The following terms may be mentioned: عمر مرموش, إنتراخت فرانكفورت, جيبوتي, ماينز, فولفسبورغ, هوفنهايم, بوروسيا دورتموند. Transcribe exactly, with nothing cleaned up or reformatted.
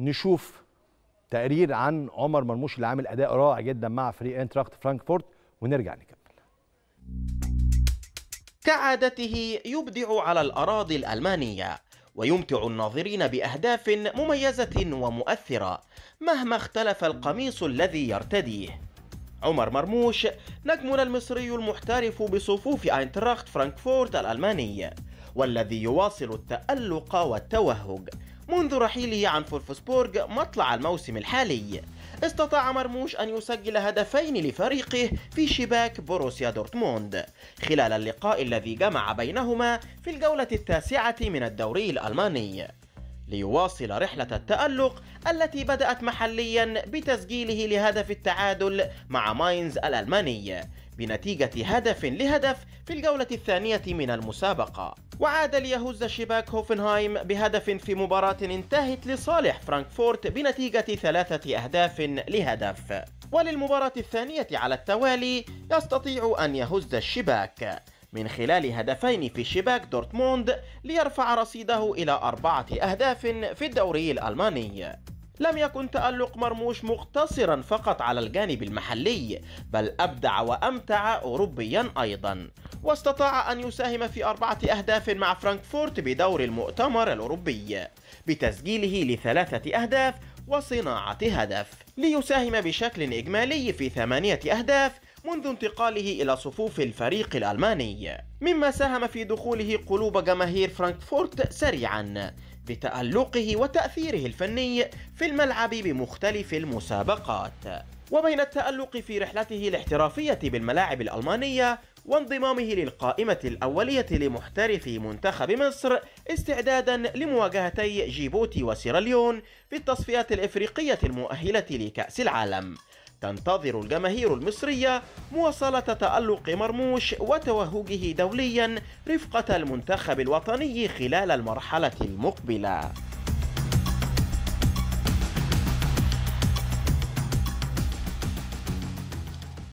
نشوف تقرير عن عمر مرموش اللي عامل اداء رائع جدا مع فريق إنتراخت فرانكفورت ونرجع نكمل. كعادته يبدع على الأراضي الألمانية ويمتع الناظرين بأهداف مميزة ومؤثرة مهما اختلف القميص الذي يرتديه. عمر مرموش نجمنا المصري المحترف بصفوف إنتراخت فرانكفورت الألماني والذي يواصل التألق والتوهج منذ رحيله عن فولفسبورغ مطلع الموسم الحالي. استطاع مرموش أن يسجل هدفين لفريقه في شباك بوروسيا دورتموند خلال اللقاء الذي جمع بينهما في الجولة التاسعة من الدوري الألماني ليواصل رحلة التألق التي بدأت محليا بتسجيله لهدف التعادل مع ماينز الألماني بنتيجة هدف لهدف في الجولة الثانية من المسابقة، وعاد ليهز شباك هوفنهايم بهدف في مباراة انتهت لصالح فرانكفورت بنتيجة ثلاثة أهداف لهدف. وللمباراة الثانية على التوالي يستطيع أن يهز الشباك من خلال هدفين في شباك دورتموند ليرفع رصيده إلى أربعة أهداف في الدوري الألماني. لم يكن تألق مرموش مقتصرا فقط على الجانب المحلي بل أبدع وأمتع أوروبيا أيضا، واستطاع أن يساهم في أربعة أهداف مع فرانكفورت بدور المؤتمر الأوروبي بتسجيله لثلاثة أهداف وصناعة هدف ليساهم بشكل إجمالي في ثمانية أهداف منذ انتقاله إلى صفوف الفريق الألماني، مما ساهم في دخوله قلوب جماهير فرانكفورت سريعا بتألقه وتأثيره الفني في الملعب بمختلف المسابقات. وبين التألق في رحلته الاحترافية بالملاعب الألمانية وانضمامه للقائمة الأولية لمحترفي منتخب مصر استعدادا لمواجهتي جيبوتي وسيراليون في التصفيات الإفريقية المؤهلة لكأس العالم، تنتظر الجماهير المصرية مواصلة تألق مرموش وتوهجه دوليا رفقة المنتخب الوطني خلال المرحلة المقبلة.